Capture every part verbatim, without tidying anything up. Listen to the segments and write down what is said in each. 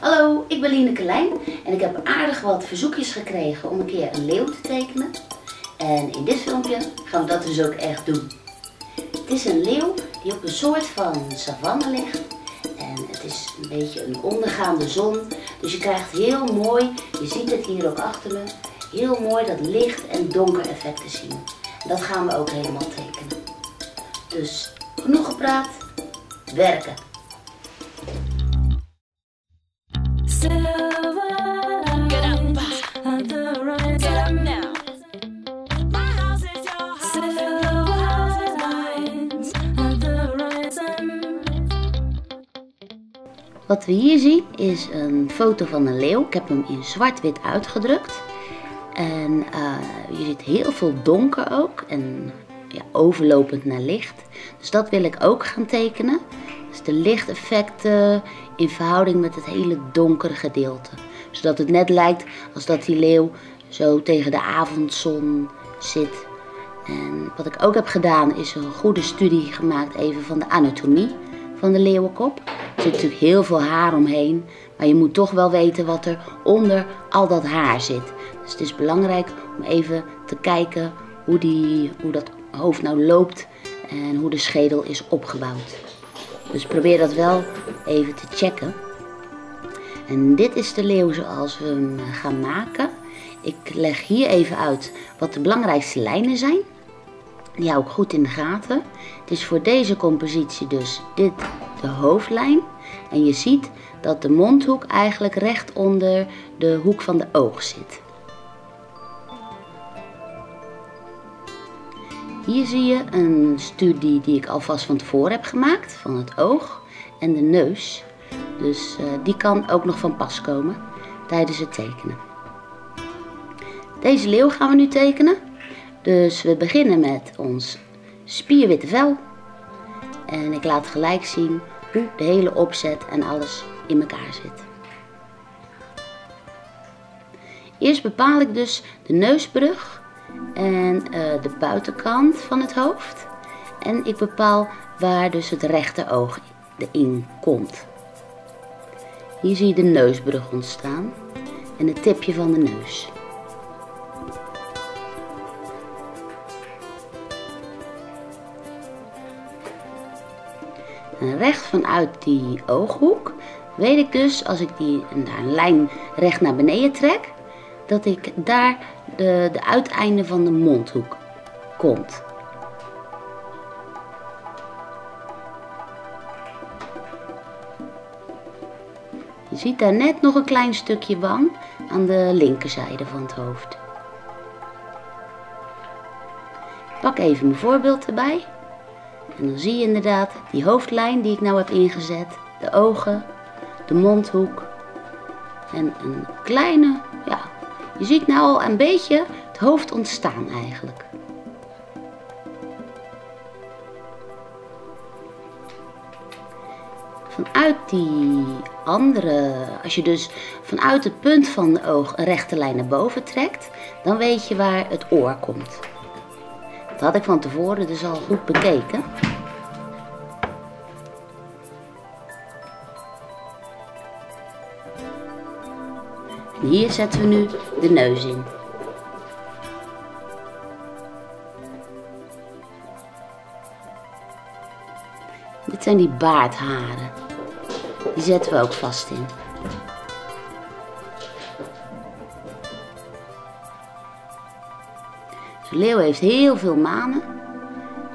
Hallo, ik ben Lineke Lijn en ik heb aardig wat verzoekjes gekregen om een keer een leeuw te tekenen. En in dit filmpje gaan we dat dus ook echt doen. Het is een leeuw die op een soort van savanne ligt. En het is een beetje een ondergaande zon. Dus je krijgt heel mooi, je ziet het hier ook achter me, heel mooi dat licht- en donker effect te zien. En dat gaan we ook helemaal tekenen. Dus genoeg gepraat, werken! Wat we hier zien is een foto van een leeuw. Ik heb hem in zwart-wit uitgedrukt. En uh, je ziet heel veel donker ook. En ja, overlopend naar licht. Dus dat wil ik ook gaan tekenen. Dus de lichteffecten in verhouding met het hele donkere gedeelte. Zodat het net lijkt als dat die leeuw zo tegen de avondzon zit. En wat ik ook heb gedaan is een goede studie gemaakt even van de anatomie van de leeuwenkop. Er zit natuurlijk heel veel haar omheen, maar je moet toch wel weten wat er onder al dat haar zit. Dus het is belangrijk om even te kijken hoe, die, hoe dat hoofd nou loopt en hoe de schedel is opgebouwd. Dus probeer dat wel even te checken. En dit is de leeuw zoals we hem gaan maken. Ik leg hier even uit wat de belangrijkste lijnen zijn. Die hou ik goed in de gaten. Het is voor deze compositie dus dit de hoofdlijn. En je ziet dat de mondhoek eigenlijk recht onder de hoek van de oog zit. Hier zie je een studie die ik alvast van tevoren heb gemaakt van het oog en de neus. Dus uh, die kan ook nog van pas komen tijdens het tekenen. Deze leeuw gaan we nu tekenen. Dus we beginnen met ons spierwitte vel. En ik laat gelijk zien hoe de hele opzet en alles in elkaar zit. Eerst bepaal ik dus de neusbrug en uh, de buitenkant van het hoofd. En ik bepaal waar dus het rechteroog in komt. Hier zie je de neusbrug ontstaan en het tipje van de neus. En recht vanuit die ooghoek weet ik dus, als ik die, daar een lijn recht naar beneden trek, dat ik daar de, de uiteinde van de mondhoek komt. Je ziet daar net nog een klein stukje wang aan de linkerzijde van het hoofd. Ik pak even mijn voorbeeld erbij. En dan zie je inderdaad die hoofdlijn die ik nou heb ingezet, de ogen, de mondhoek en een kleine, ja, je ziet nou al een beetje het hoofd ontstaan eigenlijk. Vanuit die andere, als je dus vanuit het punt van de oog een rechte lijn naar boven trekt, dan weet je waar het oor komt. Dat had ik van tevoren dus al goed bekeken. En hier zetten we nu de neus in. Dit zijn die baardharen. Die zetten we ook vast in. De leeuw heeft heel veel manen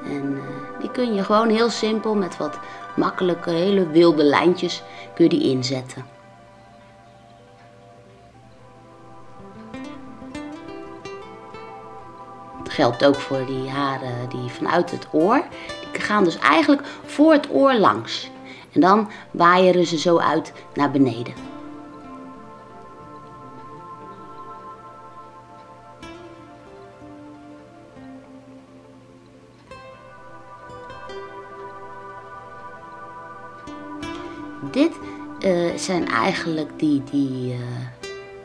en die kun je gewoon heel simpel met wat makkelijke, hele wilde lijntjes kun je die inzetten. Dat geldt ook voor die haren die vanuit het oor, die gaan dus eigenlijk voor het oor langs en dan waaien ze zo uit naar beneden. Dit uh, zijn eigenlijk die, die, uh,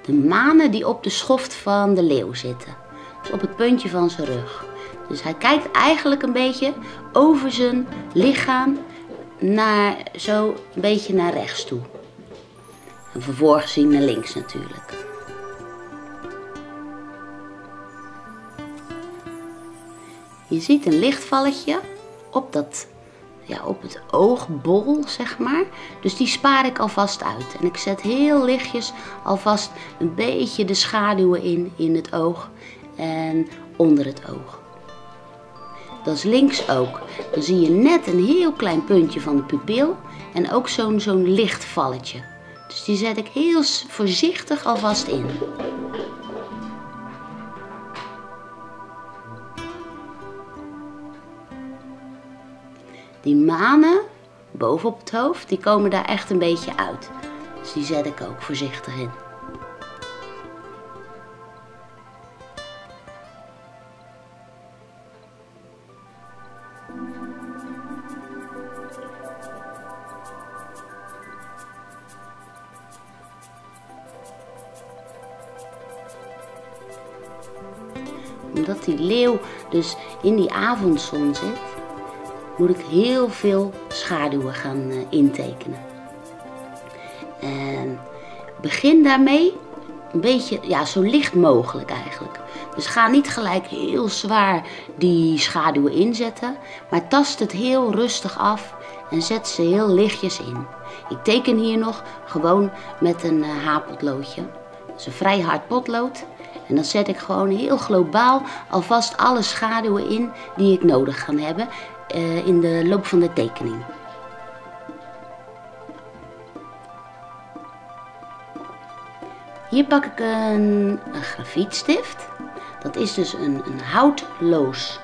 de manen die op de schoft van de leeuw zitten. Dus op het puntje van zijn rug. Dus hij kijkt eigenlijk een beetje over zijn lichaam naar, zo een beetje naar rechts toe. En vervolgens zien naar links natuurlijk. Je ziet een lichtvalletje op, dat, ja, op het oogbol, zeg maar. Dus die spaar ik alvast uit. En ik zet heel lichtjes alvast een beetje de schaduwen in, in het oog en onder het oog. Dat is links ook. Dan zie je net een heel klein puntje van de pupil en ook zo'n zo'n lichtvalletje. Dus die zet ik heel voorzichtig alvast in. Die manen bovenop het hoofd, die komen daar echt een beetje uit. Dus die zet ik ook voorzichtig in. Omdat die leeuw dus in die avondzon zit, moet ik heel veel schaduwen gaan intekenen. En begin daarmee een beetje, ja, zo licht mogelijk eigenlijk. Dus ga niet gelijk heel zwaar die schaduwen inzetten, maar tast het heel rustig af en zet ze heel lichtjes in. Ik teken hier nog gewoon met een haarpotloodje. Dat is een vrij hard potlood. En dan zet ik gewoon heel globaal alvast alle schaduwen in die ik nodig ga hebben uh, in de loop van de tekening. Hier pak ik een, een grafietstift. Dat is dus een, een, houtloos,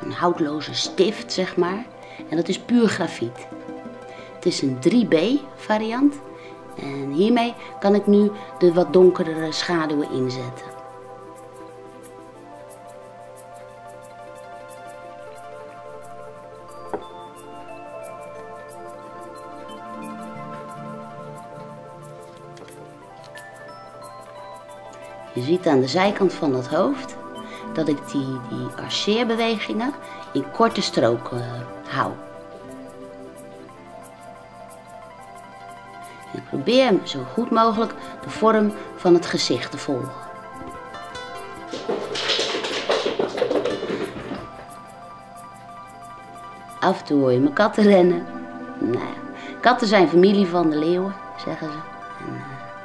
een houtloze stift, zeg maar. En dat is puur grafiet. Het is een drie B variant. En hiermee kan ik nu de wat donkerdere schaduwen inzetten. Je ziet aan de zijkant van het hoofd dat ik die, die arceerbewegingen in korte stroken uh, hou. En ik probeer hem zo goed mogelijk de vorm van het gezicht te volgen. Af en toe hoor je mijn katten rennen. Nou ja, katten zijn familie van de leeuwen, zeggen ze. En, uh,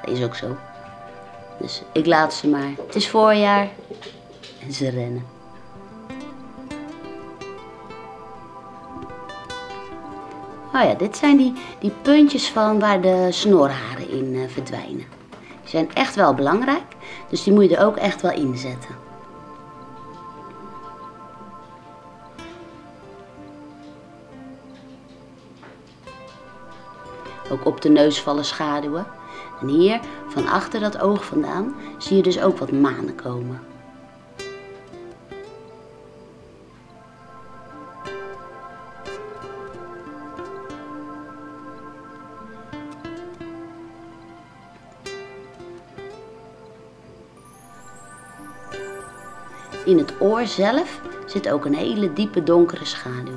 dat is ook zo. Dus ik laat ze maar. Het is voorjaar en ze rennen. Oh ja, dit zijn die, die puntjes van waar de snorharen in uh, verdwijnen. Die zijn echt wel belangrijk, dus die moet je er ook echt wel in zetten. Ook op de neus vallen schaduwen. En hier, van achter dat oog vandaan, zie je dus ook wat manen komen. In het oor zelf zit ook een hele diepe donkere schaduw.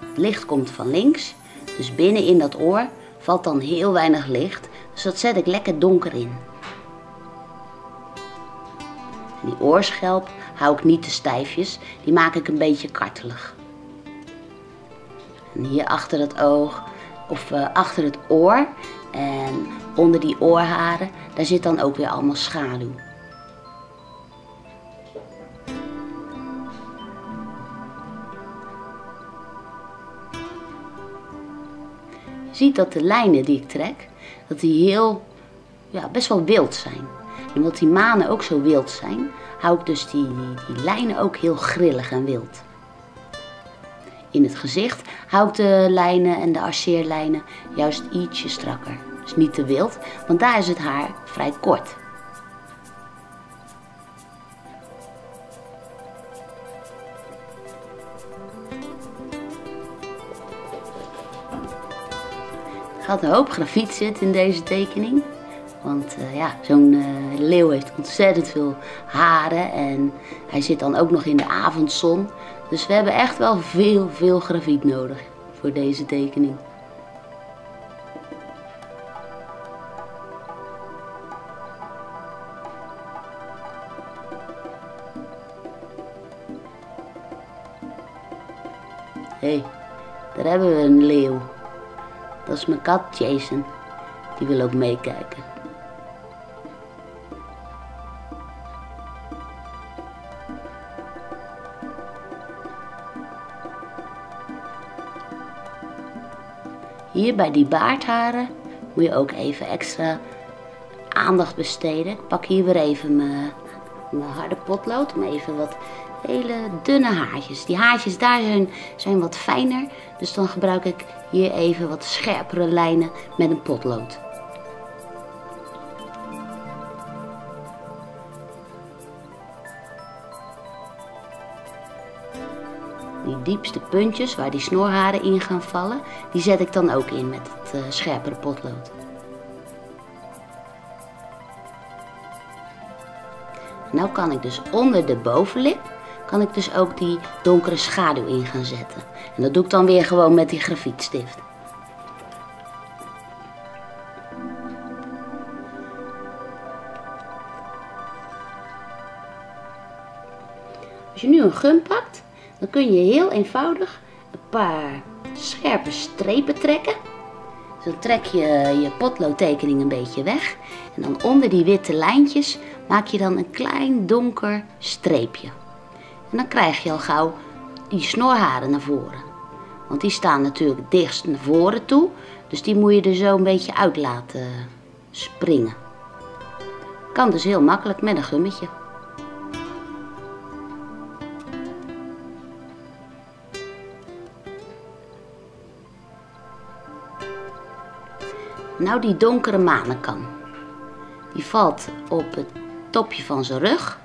Het licht komt van links, dus binnen in dat oor valt dan heel weinig licht. Dus dat zet ik lekker donker in. En die oorschelp hou ik niet te stijfjes, die maak ik een beetje kartelig. En hier achter het oog, of uh, achter het oor en onder die oorharen, daar zit dan ook weer allemaal schaduw. Je ziet dat de lijnen die ik trek, dat die heel, ja, best wel wild zijn. En omdat die manen ook zo wild zijn, hou ik dus die, die, die lijnen ook heel grillig en wild. In het gezicht hou ik de lijnen en de arceerlijnen juist ietsje strakker. Dus niet te wild, want daar is het haar vrij kort. Er gaat een hoop grafiet zitten in deze tekening, want uh, ja, zo'n uh, leeuw heeft ontzettend veel haren en hij zit dan ook nog in de avondzon. Dus we hebben echt wel veel, veel grafiet nodig voor deze tekening. Hé, daar hebben we een leeuw. Dat is mijn kat Jason. Die wil ook meekijken. Hier bij die baardharen moet je ook even extra aandacht besteden. Ik pak hier weer even mijn, mijn harde potlood, maar even wat hele dunne haartjes. Die haartjes daar zijn, zijn wat fijner, dus dan gebruik ik hier even wat scherpere lijnen met een potlood. Die diepste puntjes waar die snorharen in gaan vallen, die zet ik dan ook in met het uh, scherpere potlood. Nou kan ik dus onder de bovenlip, kan ik dus ook die donkere schaduw in gaan zetten. En dat doe ik dan weer gewoon met die grafietstift. Als je nu een gum pakt, dan kun je heel eenvoudig een paar scherpe strepen trekken. Dus dan trek je je potloodtekening een beetje weg. En dan onder die witte lijntjes maak je dan een klein donker streepje. En dan krijg je al gauw die snorharen naar voren. Want die staan natuurlijk dichtst naar voren toe. Dus die moet je er zo een beetje uit laten springen. Kan dus heel makkelijk met een gummetje. Nou, die donkere manenkam. Die valt op het topje van zijn rug.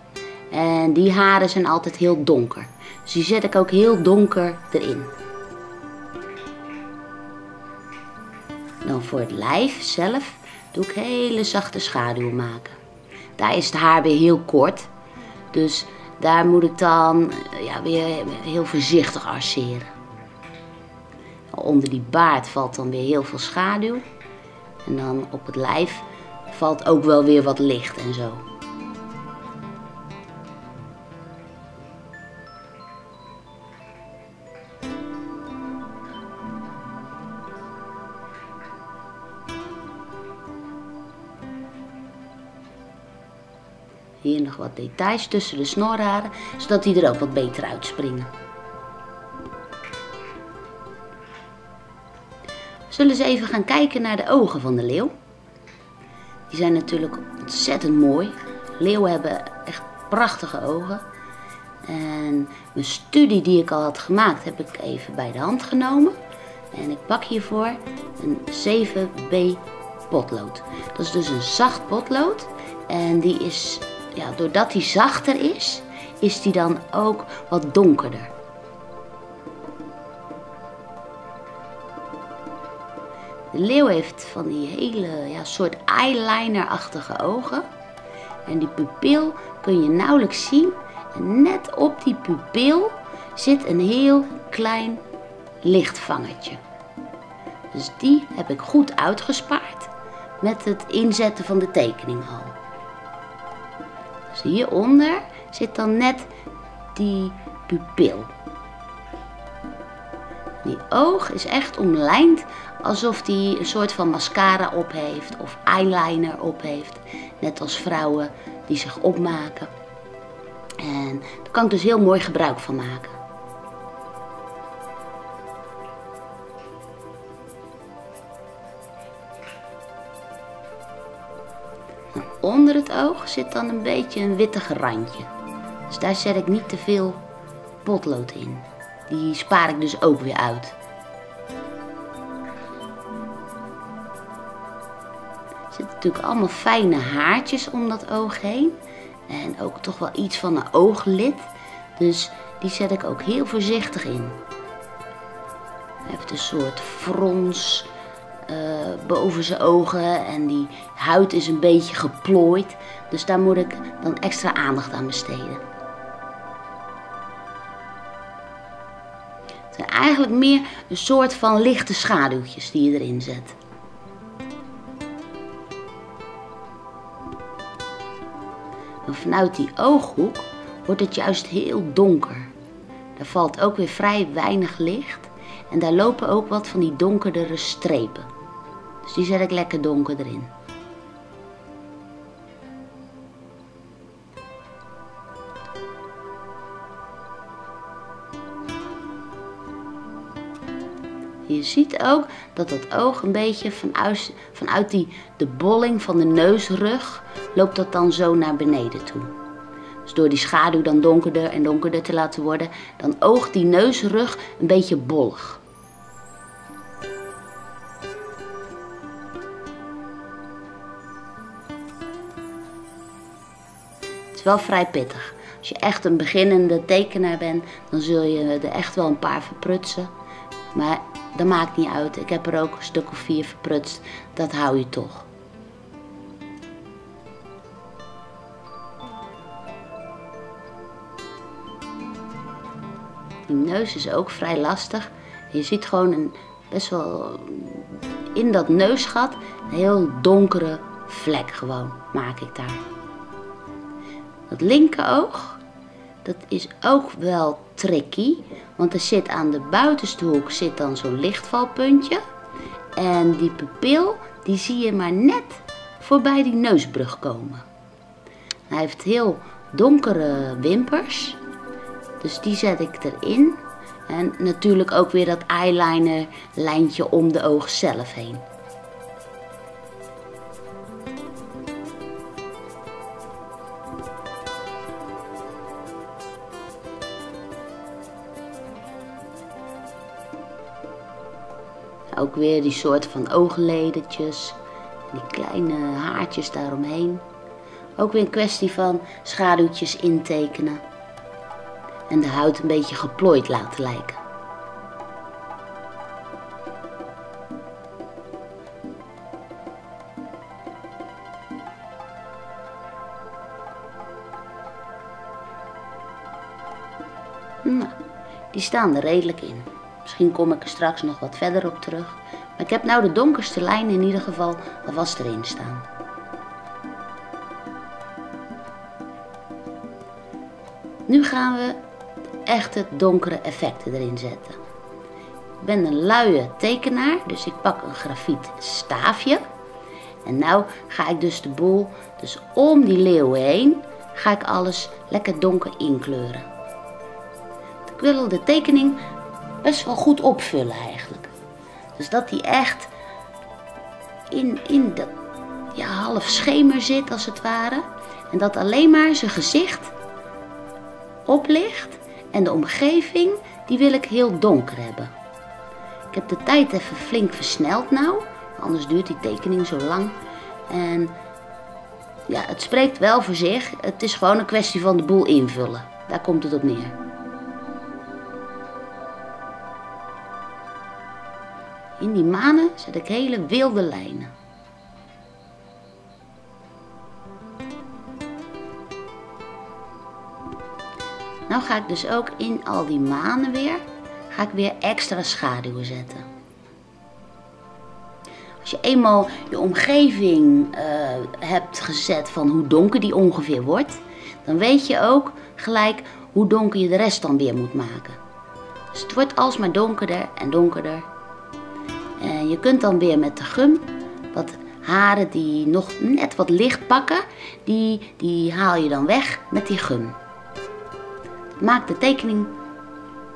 En die haren zijn altijd heel donker. Dus die zet ik ook heel donker erin. Dan voor het lijf zelf doe ik hele zachte schaduwen maken. Daar is het haar weer heel kort. Dus daar moet ik dan ja, weer heel voorzichtig arceren. Onder die baard valt dan weer heel veel schaduw. En dan op het lijf valt ook wel weer wat licht en zo. Hier nog wat details tussen de snorharen, zodat die er ook wat beter uitspringen. Zullen we eens even gaan kijken naar de ogen van de leeuw. Die zijn natuurlijk ontzettend mooi. Leeuwen hebben echt prachtige ogen. En mijn studie die ik al had gemaakt heb ik even bij de hand genomen. En ik pak hiervoor een zeven B potlood. Dat is dus een zacht potlood. En die is, ja, doordat die zachter is, is die dan ook wat donkerder. De leeuw heeft van die hele ja, soort eyeliner-achtige ogen. En die pupil kun je nauwelijks zien. En net op die pupil zit een heel klein lichtvangetje. Dus die heb ik goed uitgespaard met het inzetten van de tekening al. Dus hieronder zit dan net die pupil. Die oog is echt omlijnd alsof hij een soort van mascara op heeft of eyeliner op heeft. Net als vrouwen die zich opmaken. En daar kan ik dus heel mooi gebruik van maken. En onder het oog zit dan een beetje een wittig randje. Dus daar zet ik niet te veel potlood in. Die spaar ik dus ook weer uit. Er zitten natuurlijk allemaal fijne haartjes om dat oog heen. En ook toch wel iets van een ooglid. Dus die zet ik ook heel voorzichtig in. Hij heeft een soort frons uh, boven zijn ogen. En die huid is een beetje geplooid. Dus daar moet ik dan extra aandacht aan besteden. Het zijn eigenlijk meer een soort van lichte schaduwtjes die je erin zet. En vanuit die ooghoek wordt het juist heel donker. Daar valt ook weer vrij weinig licht. En daar lopen ook wat van die donkerdere strepen. Dus die zet ik lekker donker erin. Je ziet ook dat dat oog een beetje vanuit, vanuit die, de bolling van de neusrug loopt dat dan zo naar beneden toe. Dus door die schaduw dan donkerder en donkerder te laten worden, dan oogt die neusrug een beetje bollig. Het is wel vrij pittig. Als je echt een beginnende tekenaar bent, dan zul je er echt wel een paar verprutsen. Maar dat maakt niet uit, ik heb er ook een stuk of vier verprutst, dat hou je toch. Die neus is ook vrij lastig. Je ziet gewoon een, best wel in dat neusgat een heel donkere vlek gewoon, maak ik daar. Dat linkeroog, dat is ook wel tricky, want er zit aan de buitenste hoek zit dan zo'n lichtvalpuntje. En die pupil, die zie je maar net voorbij die neusbrug komen. Hij heeft heel donkere wimpers. Dus die zet ik erin. En natuurlijk ook weer dat eyeliner lijntje om de oog zelf heen. Ook weer die soort van oogledertjes. Die kleine haartjes daaromheen. Ook weer een kwestie van schaduwtjes intekenen. En de huid een beetje geplooid laten lijken. Nou, die staan er redelijk in. Misschien kom ik er straks nog wat verder op terug. Maar ik heb nou de donkerste lijn in ieder geval alvast erin staan. Nu gaan we echt het donkere effecten erin zetten. Ik ben een luie tekenaar, dus ik pak een grafiet staafje. En nou ga ik dus de boel, dus om die leeuw heen, ga ik alles lekker donker inkleuren. Ik wil de tekening best wel goed opvullen eigenlijk. Dus dat die echt in, in de ja, half schemer zit als het ware. En dat alleen maar zijn gezicht oplicht. En de omgeving, die wil ik heel donker hebben. Ik heb de tijd even flink versneld nou. Anders duurt die tekening zo lang. En ja, het spreekt wel voor zich. Het is gewoon een kwestie van de boel invullen. Daar komt het op neer. In die manen zet ik hele wilde lijnen. Nou ga ik dus ook in al die manen weer, ga ik weer extra schaduwen zetten. Als je eenmaal je omgeving uh, hebt gezet van hoe donker die ongeveer wordt, dan weet je ook gelijk hoe donker je de rest dan weer moet maken. Dus het wordt alsmaar donkerder en donkerder. En je kunt dan weer met de gum wat haren die nog net wat licht pakken, die, die haal je dan weg met die gum. Maakt de tekening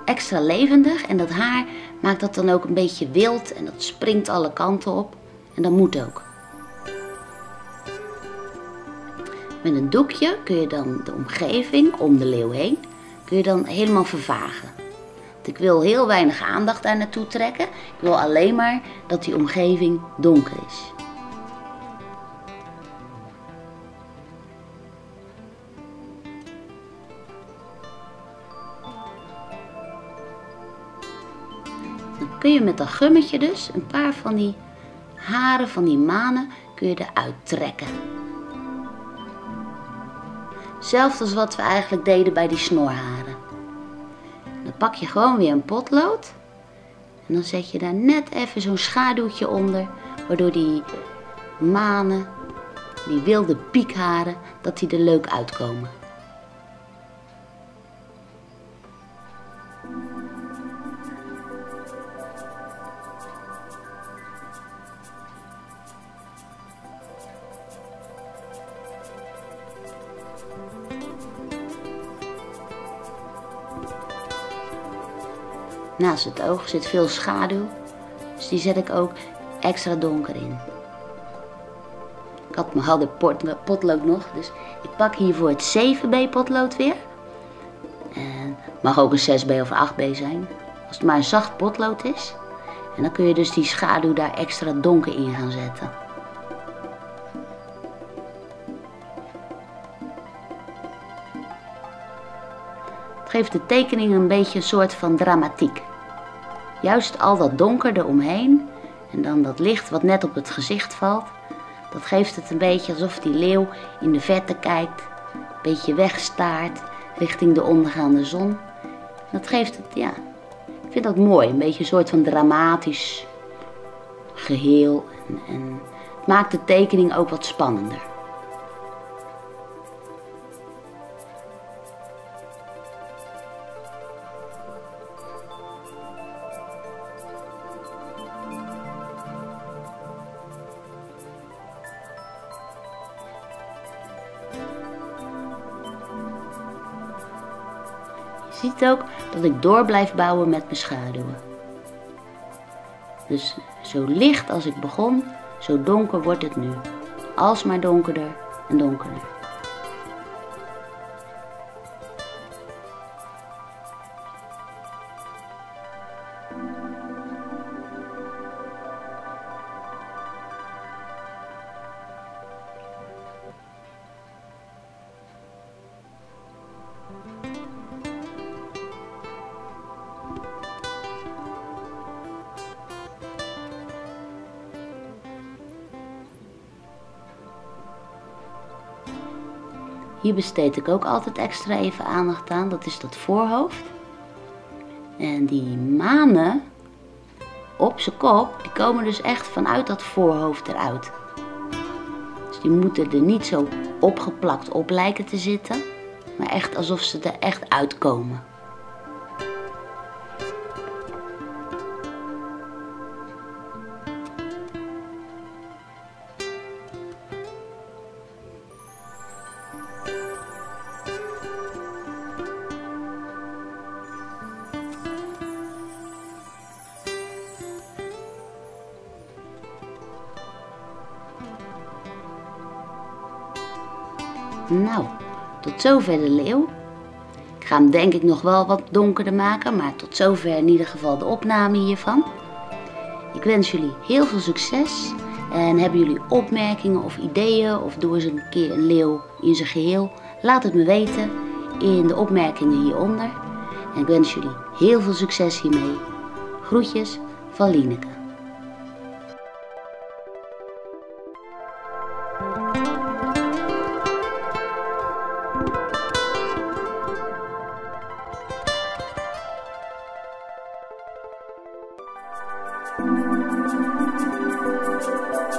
extra levendig en dat haar maakt dat dan ook een beetje wild en dat springt alle kanten op en dat moet ook. Met een doekje kun je dan de omgeving om de leeuw heen kun je dan helemaal vervagen. Want ik wil heel weinig aandacht daar naartoe trekken, ik wil alleen maar dat die omgeving donker is. Kun je met dat gummetje dus een paar van die haren, van die manen, kun je eruit trekken. Hetzelfde als wat we eigenlijk deden bij die snorharen. Dan pak je gewoon weer een potlood. En dan zet je daar net even zo'n schaduwtje onder. Waardoor die manen, die wilde piekharen, dat die er leuk uitkomen. Naast het oog zit veel schaduw, dus die zet ik ook extra donker in. Ik had mijn harde potlood nog, dus ik pak hiervoor het zeven B potlood weer. En het mag ook een zes B of acht B zijn, als het maar een zacht potlood is. En dan kun je dus die schaduw daar extra donker in gaan zetten. Het geeft de tekening een beetje een soort van dramatiek. Juist al dat donker eromheen en dan dat licht wat net op het gezicht valt. Dat geeft het een beetje alsof die leeuw in de verte kijkt, een beetje wegstaart richting de ondergaande zon. Dat geeft het, ja, ik vind dat mooi, een beetje een soort van dramatisch geheel en, en het maakt de tekening ook wat spannender. Je ziet ook dat ik door blijf bouwen met mijn schaduwen. Dus zo licht als ik begon, zo donker wordt het nu. Alsmaar donkerder en donkerder. Hier besteed ik ook altijd extra even aandacht aan, dat is dat voorhoofd. En die manen op zijn kop, die komen dus echt vanuit dat voorhoofd eruit. Dus die moeten er niet zo opgeplakt op lijken te zitten, maar echt alsof ze er echt uitkomen. Nou, tot zover de leeuw. Ik ga hem denk ik nog wel wat donkerder maken, maar tot zover in ieder geval de opname hiervan. Ik wens jullie heel veel succes en hebben jullie opmerkingen of ideeën of doe eens een keer een leeuw in zijn geheel. Laat het me weten in de opmerkingen hieronder. En ik wens jullie heel veel succes hiermee. Groetjes van Lineke. Thank you.